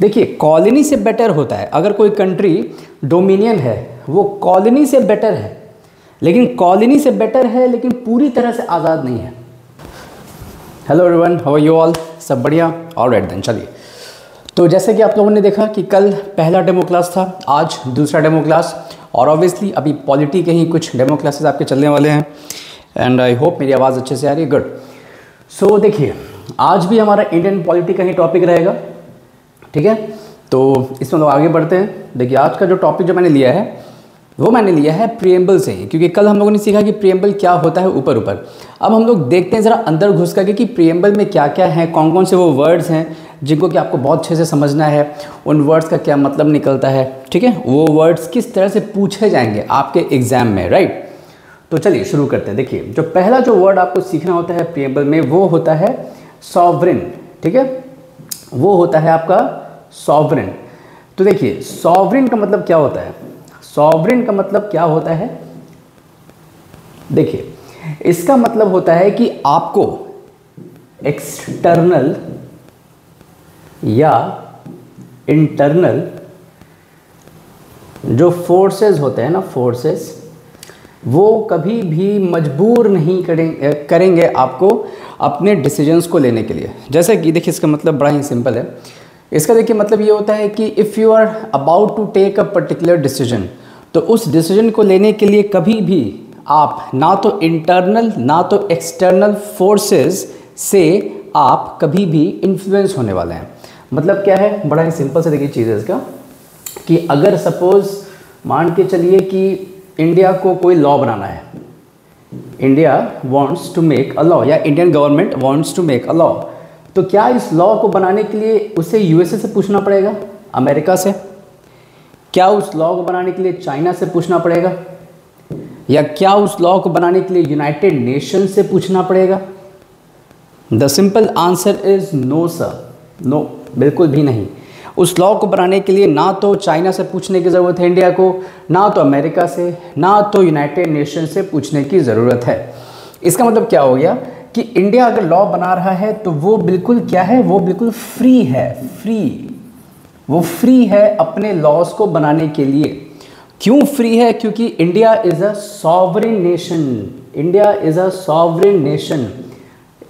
देखिए कॉलोनी से बेटर होता है। अगर कोई कंट्री डोमिनियन है वो कॉलोनी से बेटर है, लेकिन कॉलोनी से बेटर है लेकिन पूरी तरह से आज़ाद नहीं है। Hello everyone, how are you all? सब बढ़िया? ऑलराइट देन, चलिए। तो जैसे कि आप लोगों ने देखा कि कल पहला डेमो क्लास था, आज दूसरा डेमो क्लास, और ऑब्वियसली अभी पॉलिटी के ही कुछ डेमो क्लासेस आपके चलने वाले हैं। एंड आई होप मेरी आवाज़ अच्छे से आ रही है। गुड। सो देखिए आज भी हमारा इंडियन पॉलिटी का ही टॉपिक रहेगा, ठीक है? तो इसमें लोग आगे बढ़ते हैं। देखिए आज का जो टॉपिक जो मैंने लिया है वो मैंने लिया है प्रीएम्बल से ही, क्योंकि कल हम लोगों ने सीखा कि प्रीएम्बल क्या होता है ऊपर ऊपर। अब हम लोग देखते हैं ज़रा अंदर घुस करके कि प्रीएम्बल में क्या क्या है, कौन कौन से वो वर्ड्स हैं जिनको कि आपको बहुत अच्छे से समझना है, उन वर्ड्स का क्या मतलब निकलता है, ठीक है? वो वर्ड्स किस तरह से पूछे जाएंगे आपके एग्ज़ाम में, राइट? तो चलिए शुरू करते हैं। देखिए जो पहला जो वर्ड आपको सीखना होता है प्रीएम्बल में वो होता है सॉवरेन, ठीक है? वो होता है आपका सॉवरेन। तो देखिए सॉवरेन का मतलब क्या होता है? सॉवरेन का मतलब क्या होता है? देखिए इसका मतलब होता है कि आपको एक्सटर्नल या इंटरनल जो फोर्सेस होते हैं ना, फोर्सेस, वो कभी भी मजबूर नहीं करेंगे आपको अपने डिसीजंस को लेने के लिए। जैसे कि देखिए इसका मतलब बड़ा ही सिंपल है। इसका देखिए मतलब ये होता है कि if you are about to take a particular decision, तो उस डिसीजन को लेने के लिए कभी भी आप ना तो इंटरनल ना तो एक्सटर्नल फोर्सेस से आप कभी भी इन्फ्लुएंस होने वाले हैं। मतलब क्या है, बड़ा ही सिंपल से देखिए चीज़ है इसका कि अगर सपोज़ मान के चलिए कि इंडिया को कोई लॉ बनाना है, India wants to make a law, या Indian government wants to make a law, तो क्या इस लॉ को बनाने के लिए उसे यूएसए से पूछना पड़ेगा, अमेरिका से? क्या उस लॉ को बनाने के लिए चाइना से पूछना पड़ेगा? या क्या उस लॉ को बनाने के लिए यूनाइटेड नेशन से पूछना पड़ेगा? The simple answer is no sir, no, बिल्कुल भी नहीं। उस लॉ को बनाने के लिए ना तो चाइना से पूछने की ज़रूरत है इंडिया को, ना तो अमेरिका से, ना तो यूनाइटेड नेशन से पूछने की ज़रूरत है। इसका मतलब क्या हो गया कि इंडिया अगर लॉ बना रहा है तो वो बिल्कुल क्या है, वो बिल्कुल फ्री है, फ्री, वो फ्री है अपने लॉज को बनाने के लिए। क्यों फ्री है? क्योंकि India is a sovereign nation, India is a sovereign nation.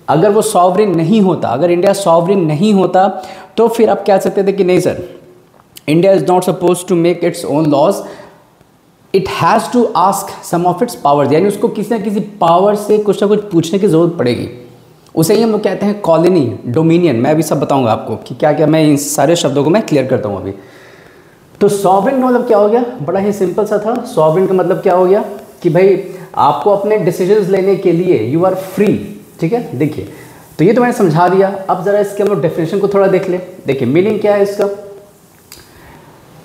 अगर वो सॉवरेन नहीं होता, अगर इंडिया सॉवरेन नहीं होता, तो फिर आप कह सकते थे कि नहीं sir, India is not suppose to make its own laws, it has to ask some of its powers, यानी उसको किसी न किसी पावर से कुछ ना कुछ पूछने की ज़रूरत पड़ेगी। उसे ही हम लोग कहते हैं कॉलोनी, डोमिनियन। मैं अभी सब बताऊंगा आपको कि क्या क्या, मैं इन सारे शब्दों को मैं क्लियर करता हूँ अभी। तो सॉवरेन का मतलब क्या हो गया, बड़ा ही सिंपल सा था। सॉवरेन का मतलब क्या हो गया कि भाई आपको अपने डिसीजंस लेने के लिए यू आर फ्री, ठीक है? देखिए तो ये तो मैंने समझा दिया। अब ज़रा इसके हम लोग डेफिनेशन को थोड़ा देख ले। देखिए मीनिंग क्या है इसका,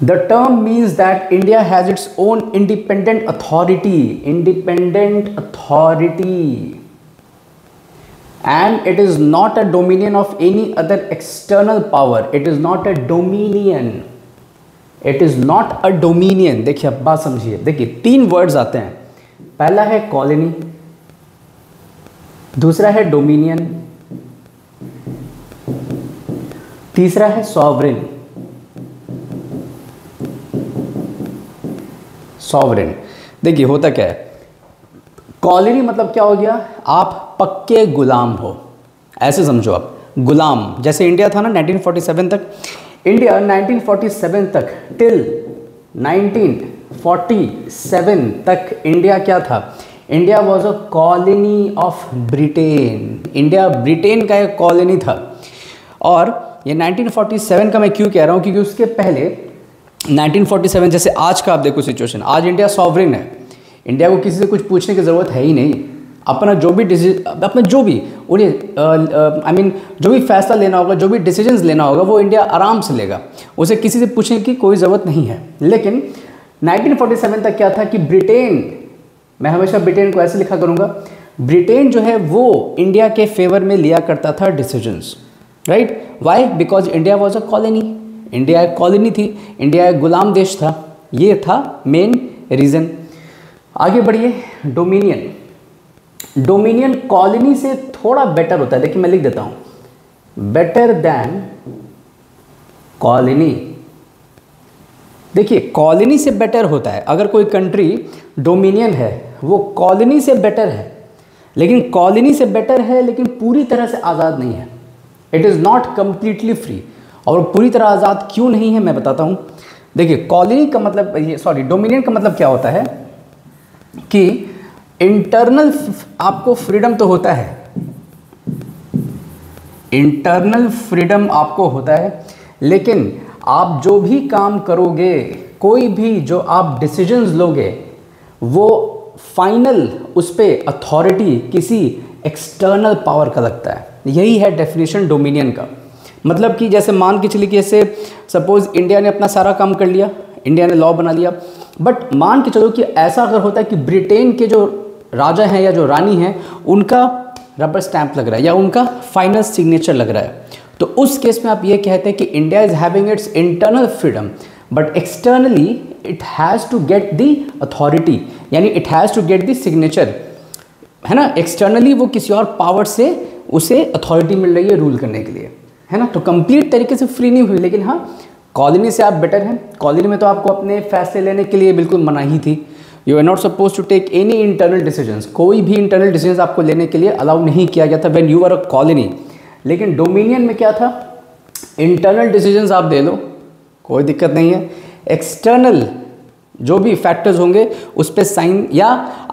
The term means that India has its own independent authority, independent authority, and it is not a dominion of any other external power. It is not a dominion. It is not a dominion. देखिए अब बात समझिए। देखिए तीन words आते हैं, पहला है colony, दूसरा है dominion, तीसरा है sovereign। सॉवरेन देखिए होता क्या है, कॉलोनी मतलब क्या हो गया, आप पक्के गुलाम हो, ऐसे समझो आप गुलाम। जैसे इंडिया था ना 1947 तक, इंडिया 1947 तक, टिल 1947 तक इंडिया क्या था, India was a colony of Britain. India Britain का एक कॉलोनी था। और ये 1947 का मैं क्यों कह रहा हूँ, क्योंकि उसके पहले 1947, जैसे आज का आप देखो सिचुएशन, आज इंडिया सॉवरेन है, इंडिया को किसी से कुछ पूछने की ज़रूरत है ही नहीं। अपना जो भी जो भी फैसला लेना होगा, जो भी डिसीजंस लेना होगा, वो इंडिया आराम से लेगा, उसे किसी से पूछने की कोई ज़रूरत नहीं है। लेकिन 1947 तक क्या था कि ब्रिटेन, मैं हमेशा ब्रिटेन को ऐसे लिखा करूँगा, ब्रिटेन जो है वो इंडिया के फेवर में लिया करता था decisions, right? Why? Because India was a colony, India एक कॉलोनी थी, इंडिया एक गुलाम देश था। ये था मेन रीज़न। आगे बढ़िए, डोमिनियन। डोमिनियन कॉलोनी से थोड़ा बेटर होता है। देखिए मैं लिख देता हूँ, बेटर दैन कॉलोनी। देखिए कॉलोनी से बेटर होता है, अगर कोई कंट्री डोमिनियन है वो कॉलोनी से बेटर है, लेकिन कॉलोनी से बेटर है लेकिन पूरी तरह से आज़ाद नहीं है, it is not completely free. और पूरी तरह आज़ाद क्यों नहीं है मैं बताता हूँ। देखिए कॉलोनी का मतलब ये सॉरी डोमिनियन का मतलब क्या होता है कि इंटरनल आपको फ्रीडम तो होता है, इंटरनल फ्रीडम आपको होता है, लेकिन आप जो भी काम करोगे, कोई भी जो आप डिसीजंस लोगे, वो फाइनल उस पर अथॉरिटी किसी एक्सटर्नल पावर का लगता है। यही है डेफिनेशन डोमिनियन का। मतलब कि जैसे मान के चलिए कि जैसे सपोज इंडिया ने अपना सारा काम कर लिया, इंडिया ने लॉ बना लिया, बट मान के चलो कि ऐसा अगर होता है कि ब्रिटेन के जो राजा हैं या जो रानी हैं उनका रबर स्टैंप लग रहा है या उनका फाइनल सिग्नेचर लग रहा है, तो उस केस में आप ये कहते हैं कि India is having its internal freedom but externally it has to get the authority, यानी it has to get the signature, है ना। एक्सटर्नली वो किसी और पावर से उसे अथॉरिटी मिल रही है रूल करने के लिए, है ना। तो कंप्लीट तरीके से फ्री नहीं हुई, लेकिन हाँ कॉलोनी से आप बेटर हैं। कॉलोनी में तो आपको अपने फैसले लेने के लिए बिल्कुल मनाही थी, you are not suppose to take any internal decisions, कोई भी इंटरनल डिसीजंस आपको लेने के लिए अलाउ नहीं किया गया था when you are a colony. लेकिन डोमिनियन में क्या था, इंटरनल डिसीजंस आप दे लो कोई दिक्कत नहीं है, एक्सटर्नल जो भी फैक्टर्स होंगे उस पर साइन या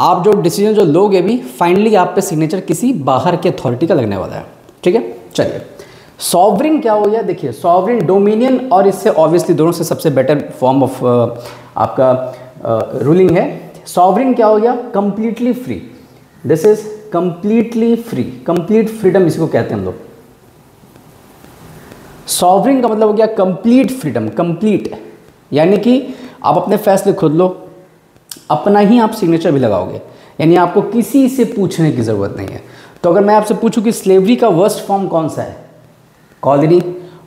आप जो डिसीजन जो लोगे भी फाइनली आप पे सिग्नेचर किसी बाहर के अथॉरिटी का लगने वाला है, ठीक है। चलिए सॉवरिन क्या हो गया। देखिए सॉवरिन डोमिनियन और इससे ऑब्वियसली दोनों से सबसे बेटर फॉर्म ऑफ आपका रूलिंग है। सॉवरिन क्या हो गया, completely free, this is completely free, complete freedom इसको कहते हैं हम लोग। सॉवरिन का मतलब हो गया कंप्लीट फ्रीडम, कंप्लीट यानी कि आप अपने फैसले खुद लो, अपना ही आप सिग्नेचर भी लगाओगे, यानी आपको किसी से पूछने की ज़रूरत नहीं है। तो अगर मैं आपसे पूछूं कि स्लेवरी का वर्स्ट फॉर्म कौन सा है, कॉलोनी,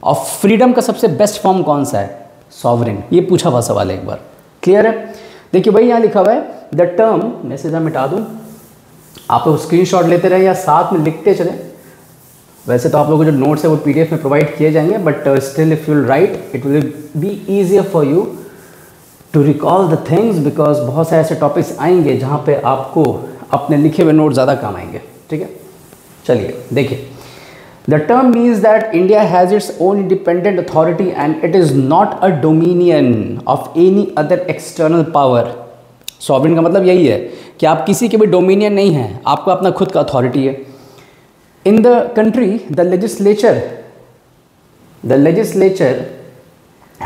और फ्रीडम का सबसे बेस्ट फॉर्म कौन सा है, सॉवरिन, ये पूछा हुआ सवाल है एक बार, क्लियर है। देखिए वही यहाँ लिखा हुआ है द टर्म, मैं सीधा मिटा दूँ, आप लोग स्क्रीनशॉट लेते रहें या साथ में लिखते चलें। वैसे तो आप लोगों को जो नोट्स है वो पीडीएफ में प्रोवाइड किए जाएंगे, but still if you'll write it will be easier for you to recall the things, because बहुत सारे ऐसे टॉपिक्स आएंगे जहाँ पर आपको अपने लिखे हुए नोट ज़्यादा काम आएंगे, ठीक है। चलिए देखिए The term means that India has its own independent authority and it is not a dominion of any other external power. Sovereign का मतलब यही है कि आप किसी के भी डोमिनियन नहीं हैं, आपका अपना खुद का अथॉरिटी है। In the country, the legislature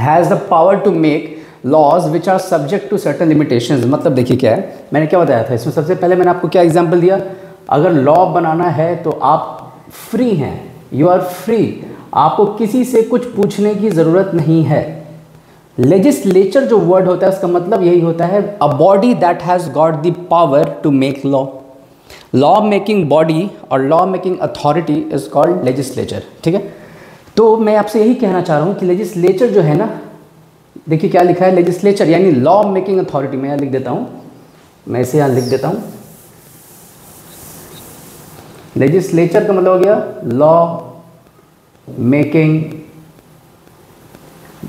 has the power to make laws which are subject to certain limitations. मतलब देखिए क्या है, मैंने क्या बताया था इसमें, सबसे पहले मैंने आपको क्या एग्जाम्पल दिया, अगर लॉ बनाना है तो आप फ्री हैं, यू आर फ्री, आपको किसी से कुछ पूछने की ज़रूरत नहीं है। लेजिस्लेचर जो वर्ड होता है उसका मतलब यही होता है a body that has got the power to make law, law making body और law making authority is called legislature, ठीक है। तो मैं आपसे यही कहना चाह रहा हूँ कि लेजिस्लेचर जो है ना, देखिए क्या लिखा है, लेजिस्लेचर यानी लॉ मेकिंग अथॉरिटी, मैं यहाँ लिख देता हूँ, मैं इसे यहाँ लिख देता हूँ। लेजिस्लेचर का मतलब हो गया लॉ मेकिंग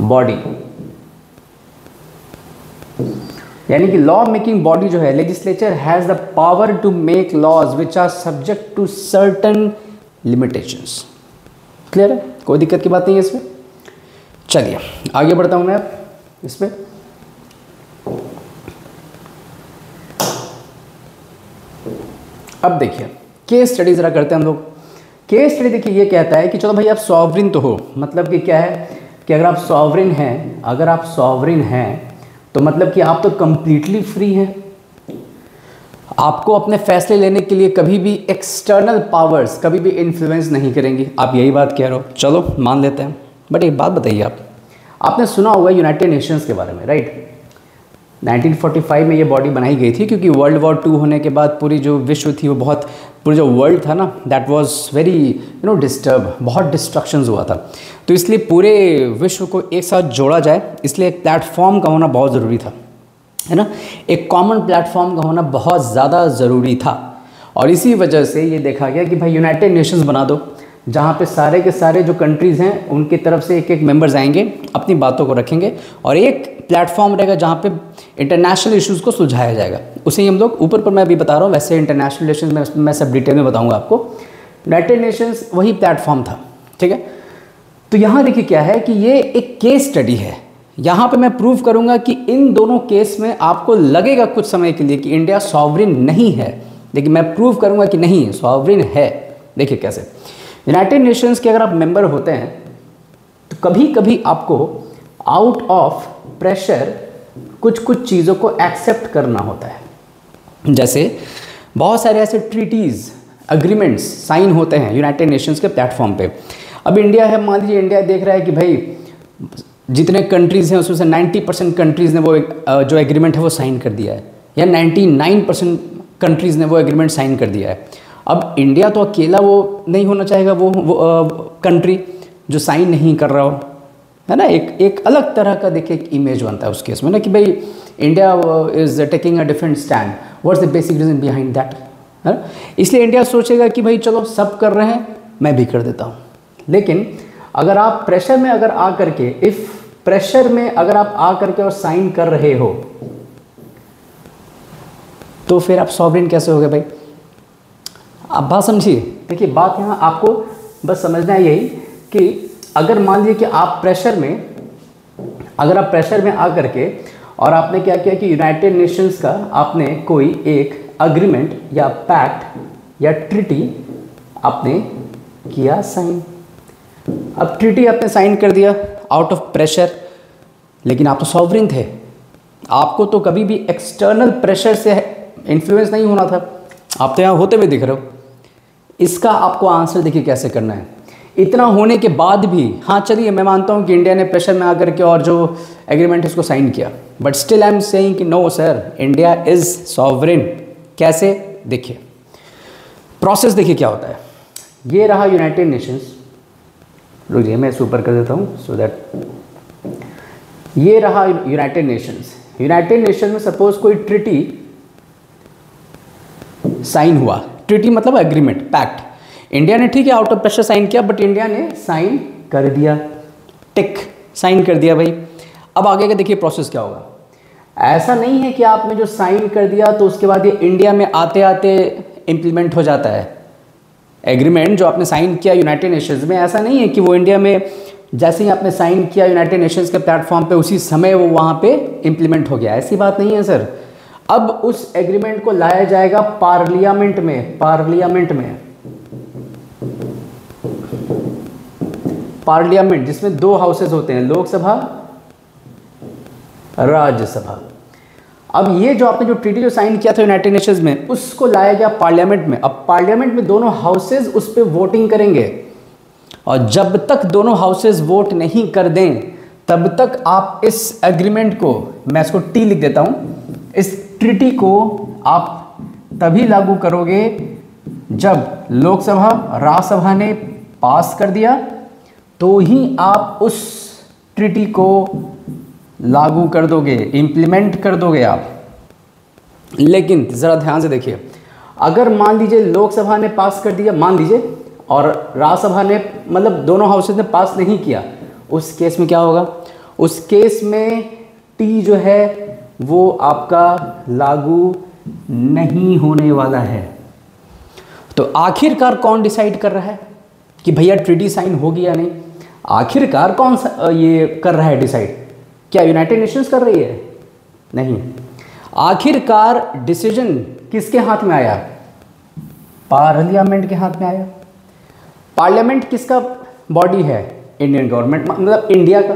बॉडी, यानी कि लॉ मेकिंग बॉडी जो है, legislature has the power to make laws which are subject to certain limitations, clear है, कोई दिक्कत की बात नहीं है इसमें। चलिए आगे बढ़ता हूं मैं अब इसमें। अब देखिए केस स्टडी ज़रा करते हैं हम लोग। केस स्टडी देखिए ये कहता है कि चलो भाई आप सॉवरिन तो हो, मतलब कि क्या है कि अगर आप सॉवरिन हैं, अगर आप सॉवरिन हैं तो मतलब कि आप तो कम्प्लीटली फ्री हैं, आपको अपने फैसले लेने के लिए कभी भी एक्सटर्नल पावर्स कभी भी इन्फ्लुएंस नहीं करेंगी, आप यही बात कह रहे हो, चलो मान लेते हैं। बट एक बात बताइए, आपने सुना होगा यूनाइटेड नेशंस के बारे में, राइट। 1945 में ये बॉडी बनाई गई थी क्योंकि वर्ल्ड वॉर II होने के बाद पूरी जो विश्व थी वो बहुत, पूरा जो वर्ल्ड था ना that was very you know disturb, बहुत डिस्ट्रक्शंस हुआ था, तो इसलिए पूरे विश्व को एक साथ जोड़ा जाए, इसलिए एक प्लेटफॉर्म का होना बहुत ज़रूरी था, है ना, एक कॉमन प्लेटफॉर्म का होना बहुत ज़्यादा ज़रूरी था। और इसी वजह से ये देखा गया कि भाई यूनाइटेड नेशंस बना दो, जहाँ पे सारे के सारे जो कंट्रीज़ हैं उनकी तरफ से एक एक मेंबर्स आएंगे, अपनी बातों को रखेंगे और एक प्लेटफॉर्म रहेगा जहाँ पे इंटरनेशनल इश्यूज़ को सुलझाया जाएगा। उसे ही हम लोग ऊपर पर मैं अभी बता रहा हूँ, वैसे इंटरनेशनल रिलेशन में मैं सब डिटेल में बताऊँगा आपको। यूनाइटेड नेशंस वही प्लेटफॉर्म था, ठीक है। तो यहाँ देखिए क्या है कि ये एक केस स्टडी है, यहाँ पे मैं प्रूव करूँगा कि इन दोनों केस में आपको लगेगा कुछ समय के लिए कि इंडिया सॉवरिन नहीं है, लेकिन मैं प्रूव करूँगा कि नहीं सॉवरिन है। देखिए कैसे, यूनाइटेड नेशंस के अगर आप मेंबर होते हैं तो कभी कभी आपको आउट ऑफ प्रेशर कुछ कुछ चीज़ों को एक्सेप्ट करना होता है। जैसे बहुत सारे ऐसे ट्रीटीज़, अग्रीमेंट्स साइन होते हैं यूनाइटेड नेशंस के प्लेटफॉर्म पे। अब इंडिया है, मान लीजिए इंडिया देख रहा है कि भाई जितने कंट्रीज़ हैं उसमें से 90% कंट्रीज़ ने वो जो एग्रीमेंट है वो साइन कर दिया है, या 99% कंट्रीज़ ने वो एग्रीमेंट साइन कर दिया है। अब इंडिया तो अकेला वो नहीं होना चाहेगा, वो कंट्री जो साइन नहीं कर रहा हो, है ना। एक अलग तरह का देखिए एक इमेज बनता है उस केस में ना, कि भाई India is taking a different stand, what's the basic reason behind that, है ना। इसलिए इंडिया सोचेगा कि भाई चलो सब कर रहे हैं मैं भी कर देता हूँ। लेकिन अगर आप प्रेशर में अगर आ करके, इफ़ प्रेशर में अगर आप आ करके और साइन कर रहे हो तो फिर आप सॉवरेन कैसे हो गए भाई। आप बात समझिए, देखिए बात यहाँ आपको बस समझना है यही कि अगर मान लीजिए कि आप प्रेशर में, अगर आप प्रेशर में आ करके और आपने क्या किया कि यूनाइटेड नेशंस का आपने कोई एक अग्रीमेंट या पैक्ट या ट्रीटी आपने किया साइन। अब ट्रीटी आपने साइन कर दिया आउट ऑफ प्रेशर, लेकिन आप तो सॉवरेन थे, आपको तो कभी भी एक्सटर्नल प्रेशर से इन्फ्लुएंस नहीं होना था, आप तो यहाँ होते हुए दिख रहे हो। इसका आपको आंसर देखिए कैसे करना है। इतना होने के बाद भी, हाँ चलिए मैं मानता हूँ कि इंडिया ने प्रेशर में आकर के और जो एग्रीमेंट है उसको साइन किया, but still I am saying कि no sir, India is sovereign. कैसे, देखिए प्रोसेस देखिए क्या होता है। ये रहा यूनाइटेड नेशंस, रुक जाइए मैं इसे ऊपर कर देता हूँ सो दैट। ये रहा यूनाइटेड नेशंस। यूनाइटेड नेशन में सपोज कोई ट्रिटी साइन हुआ, ट्रिटी मतलब एग्रीमेंट, पैक्ट। इंडिया ने ठीक है आउट ऑफ प्रेशर साइन किया, बट इंडिया ने साइन कर दिया, टिक साइन कर दिया भाई। अब आगे का देखिए प्रोसेस क्या होगा। ऐसा नहीं है कि आपने जो साइन कर दिया तो उसके बाद ये इंडिया में आते आते इम्प्लीमेंट हो जाता है। एग्रीमेंट जो आपने साइन किया यूनाइटेड नेशंस में, ऐसा नहीं है कि वो इंडिया में जैसे ही आपने साइन किया यूनाइटेड नेशंस के प्लेटफॉर्म पे उसी समय वो वहाँ पे इम्प्लीमेंट हो गया, ऐसी बात नहीं है सर। अब उस एग्रीमेंट को लाया जाएगा पार्लियामेंट में, पार्लियामेंट में, पार्लियामेंट जिसमें दो हाउसेस होते हैं, लोकसभा राज्यसभा। अब ये जो आपने जो ट्रीटी जो साइन किया था यूनाइटेड नेशंस में उसको लाया गया पार्लियामेंट में। अब पार्लियामेंट में दोनों हाउसेज उस पर वोटिंग करेंगे, और जब तक दोनों हाउसेज वोट नहीं कर दें तब तक आप इस एग्रीमेंट को, मैं इसको टी लिख देता हूँ, इस ट्रीटी को आप तभी लागू करोगे जब लोकसभा राज्यसभा ने पास कर दिया, तो ही आप उस ट्रीटी को लागू कर दोगे, इम्प्लीमेंट कर दोगे आप। लेकिन ज़रा ध्यान से देखिए, अगर मान लीजिए लोकसभा ने पास कर दिया, मान लीजिए, और राज्यसभा ने, मतलब दोनों हाउसेज ने पास नहीं किया, उस केस में क्या होगा। उस केस में टी जो है वो आपका लागू नहीं होने वाला है। तो आखिरकार कौन डिसाइड कर रहा है कि भैया ट्रीटी साइन होगी या नहीं, आखिरकार कौन ये कर रहा है डिसाइड। क्या यूनाइटेड नेशंस कर रही है? नहीं, आखिरकार डिसीजन किसके हाथ में आया? पार्लियामेंट के हाथ में आया। पार्लियामेंट किसका बॉडी है? इंडियन गवर्नमेंट, मतलब इंडिया का,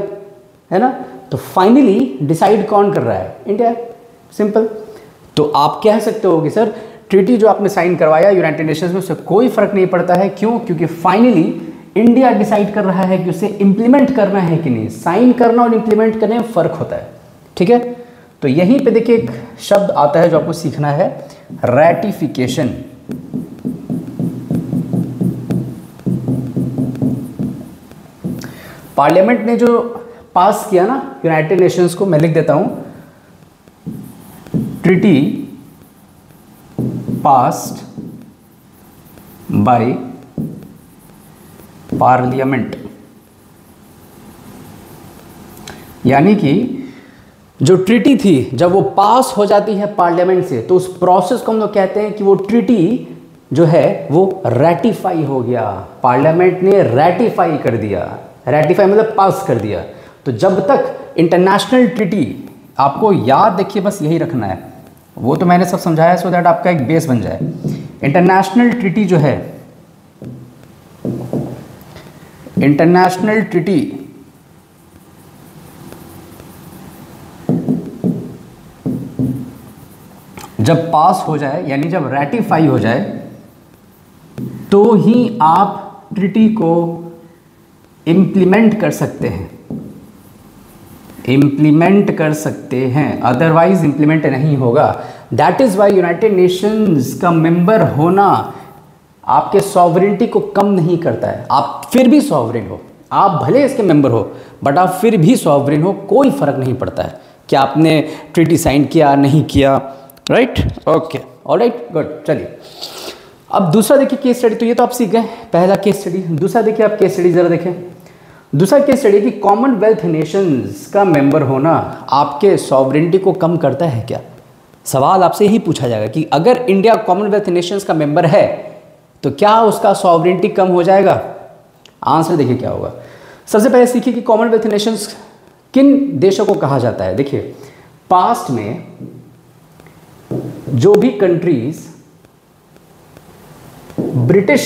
है ना। तो फाइनली डिसाइड कौन कर रहा है? India, simple. तो आप कह सकते हो कि सर ट्रीटी जो आपने साइन करवाया यूनाइटेड नेशंस में उससे कोई फर्क नहीं पड़ता है। क्यों? क्योंकि फाइनली इंडिया डिसाइड कर रहा है कि उसे इम्प्लीमेंट करना है कि नहीं। साइन करना और इम्प्लीमेंट करने में फ़र्क होता है, ठीक है। तो यहीं पे देखिए एक शब्द आता है जो आपको सीखना है, रैटिफिकेशन। पार्लियामेंट ने जो पास किया ना यूनाइटेड नेशंस को, मैं लिख देता हूं ट्रीटी पास्ड बाय पार्लियामेंट, यानी कि जो ट्रीटी थी जब वो पास हो जाती है पार्लियामेंट से तो उस प्रोसेस को हम लोग कहते हैं कि वो ट्रीटी जो है वो रैटिफाई हो गया, पार्लियामेंट ने रैटिफाई कर दिया। रैटिफाई मतलब पास कर दिया। तो जब तक इंटरनेशनल ट्रीटी, आपको याद रखिए बस यही रखना है, वो तो मैंने सब समझाया सो दैट आपका एक बेस बन जाए। इंटरनेशनल ट्रीटी जो है, इंटरनेशनल ट्रीटी जब पास हो जाए यानी जब रैटिफाई हो जाए तो ही आप ट्रीटी को इम्प्लीमेंट कर सकते हैं, इम्प्लीमेंट कर सकते हैं, अदरवाइज इम्प्लीमेंट नहीं होगा। That is why United Nations का मेंबर होना आपके सॉवरेनिटी को कम नहीं करता है। आप फिर भी सॉवरेन हो, आप भले इसके मेंबर हो बट आप फिर भी सॉवरेन हो, कोई फ़र्क नहीं पड़ता है कि आपने ट्रीटी साइन किया नहीं किया। Right, okay, alright, good. चलिए अब दूसरा देखिए केस स्टडी, तो ये तो आप सीख गए, पहला केस स्टडी। दूसरा देखिए आप केस स्टडी, ज़रा देखें दूसरा केस स्टडी कि कॉमनवेल्थ नेशंस का मेंबर होना आपके सॉवरेनिटी को कम करता है क्या। सवाल आपसे यही पूछा जाएगा कि अगर इंडिया कॉमनवेल्थ नेशंस का मेंबर है तो क्या उसका सॉवरेनिटी कम हो जाएगा। आंसर देखिए क्या होगा। सबसे पहले सीखिए कि कॉमनवेल्थ नेशंस किन देशों को कहा जाता है। देखिए पास्ट में जो भी कंट्रीज ब्रिटिश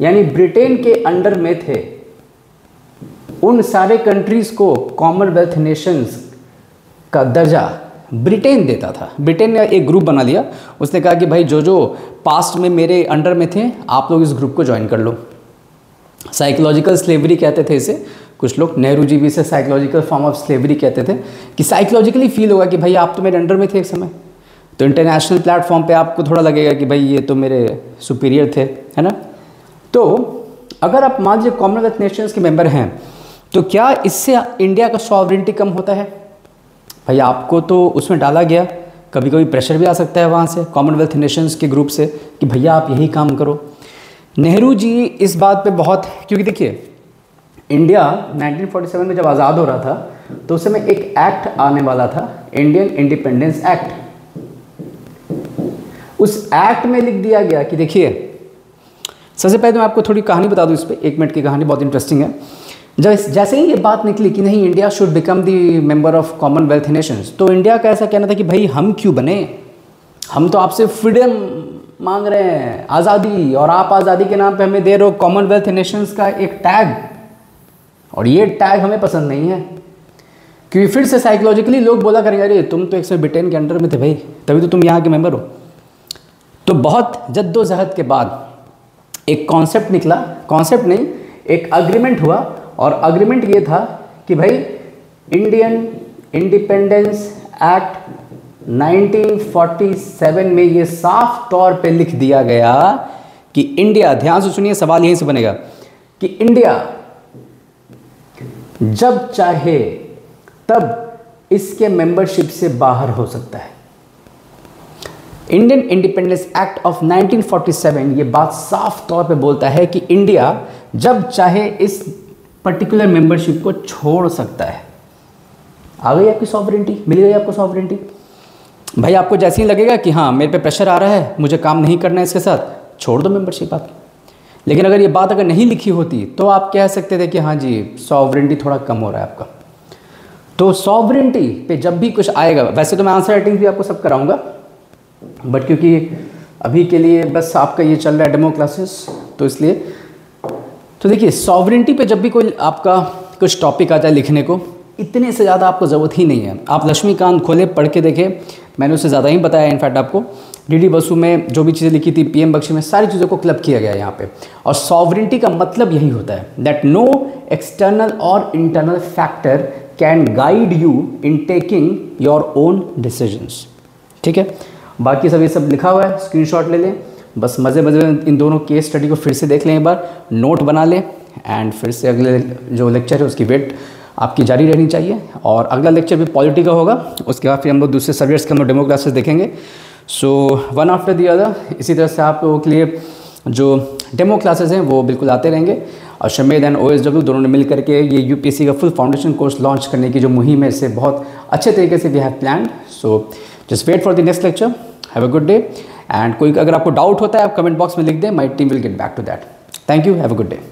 यानी ब्रिटेन के अंडर में थे उन सारे कंट्रीज को कॉमनवेल्थ नेशंस का दर्जा ब्रिटेन देता था। ब्रिटेन ने एक ग्रुप बना लिया, उसने कहा कि भाई जो जो पास्ट में मेरे अंडर में थे आप लोग इस ग्रुप को ज्वाइन कर लो। साइकोलॉजिकल स्लेवरी कहते थे इसे, कुछ लोग नेहरू जी भी इसे साइकोलॉजिकल फॉर्म ऑफ स्लेवरी कहते थे कि साइकोलॉजिकली फील होगा कि भाई आप तो मेरे अंडर में थे एक समय, तो इंटरनेशनल प्लेटफॉर्म पे आपको थोड़ा लगेगा कि भाई ये तो मेरे सुपीरियर थे, है ना। तो अगर आप मान लीजिए कॉमनवेल्थ नेशंस के मेंबर हैं तो क्या इससे इंडिया का सॉवरेनिटी कम होता है। भाई आपको तो उसमें डाला गया, कभी कभी प्रेशर भी आ सकता है वहाँ से कॉमनवेल्थ नेशंस के ग्रुप से कि भैया आप यही काम करो। नेहरू जी इस बात पे बहुत, क्योंकि देखिए इंडिया 1947 में जब आज़ाद हो रहा था तो उस समय एक एक्ट आने वाला था, इंडियन इंडिपेंडेंस एक्ट। उस एक्ट में लिख दिया गया कि देखिए, सबसे पहले मैं आपको थोड़ी कहानी बता दूं इस पर, 1 मिनट की कहानी, बहुत इंटरेस्टिंग है। जैसे ही ये बात निकली कि नहीं India should become the member of Commonwealth Nations, तो इंडिया का ऐसा कहना था कि भाई हम क्यों बने, हम तो आपसे फ्रीडम मांग रहे हैं, आज़ादी, और आप आज़ादी के नाम पे हमें दे रहे हो कॉमनवेल्थ नेशंस का एक टैग, और ये टैग हमें पसंद नहीं है। क्योंकि फिर से साइकोलॉजिकली लोग बोला करेंगे अरे तुम तो एक समय ब्रिटेन के अंडर में थे भाई, तभी तो तुम यहाँ के मेंबर हो। तो बहुत जद्दोजहद के बाद एक कॉन्सेप्ट निकला, कॉन्सेप्ट नहीं, एक अग्रीमेंट हुआ, और अग्रीमेंट ये था कि भाई इंडियन इंडिपेंडेंस एक्ट 1947 में ये साफ तौर पे लिख दिया गया कि इंडिया, ध्यान से सुनिए सवाल यहीं से बनेगा, कि इंडिया जब चाहे तब इसके मेंबरशिप से बाहर हो सकता है। इंडियन इंडिपेंडेंस एक्ट ऑफ 1947 ये बात साफ तौर पे बोलता है कि इंडिया जब चाहे इस पर्टिकुलर मेंबरशिप को छोड़ सकता है। आ गई आपकी सॉवरेनिटी, मिल गई आपको सॉवरेनिटी। भाई आपको जैसे ही लगेगा कि हाँ मेरे पे प्रेशर आ रहा है, मुझे काम नहीं करना है इसके साथ, छोड़ दो मेंबरशिप आपकी। लेकिन अगर ये बात अगर नहीं लिखी होती तो आप कह सकते थे कि हाँ जी सॉवरेनिटी थोड़ा कम हो रहा है आपका। तो सॉवरेनिटी पे जब भी कुछ आएगा, वैसे तो मैं आंसर राइटिंग भी आपको सब कराऊंगा बट क्योंकि अभी के लिए बस आपका ये चल रहा है डेमो क्लासेस, तो इसलिए, तो देखिए सॉवरेनिटी पे जब भी कोई आपका कुछ टॉपिक आ जाए लिखने को, इतने से ज़्यादा आपको ज़रूरत ही नहीं है। आप लक्ष्मीकांत खोले, पढ़ के देखें, मैंने उससे ज़्यादा ही बताया। इनफैक्ट आपको डीडी बसु में जो भी चीज़ें लिखी थी, पीएम बख्शी में, सारी चीज़ों को क्लब किया गया है यहाँ पे। और सॉवरेनिटी का मतलब यही होता है दैट नो एक्सटर्नल और internal factor can guide you in taking your own decisions. ठीक है, बाकी सब ये सब लिखा हुआ है, स्क्रीनशॉट ले लें, बस मज़े मज़े में इन दोनों केस स्टडी को फिर से देख लें एक बार, नोट बना लें, एंड फिर से अगले जो लेक्चर है उसकी वेट आपकी जारी रहनी चाहिए। और अगला लेक्चर भी पॉलिटी का होगा, उसके बाद फिर हम लोग दूसरे सब्जेक्ट्स के हम लोग डेमो क्लासेस देखेंगे। So one after the other इसी तरह से आप लोगों के लिए जो डेमो क्लासेस हैं वो बिल्कुल आते रहेंगे। और शमेद एंड OSW दोनों ने मिल करके ये UPSC का फुल फाउंडेशन कोर्स लॉन्च करने की जो मुहिम है इसे बहुत अच्छे तरीके से we have plan. So just wait for the next lecture, have a good day and कोई अगर आपको डाउट होता है आप कमेंट बॉक्स में लिख दें, my team will get back to that. Thank you, have a good day.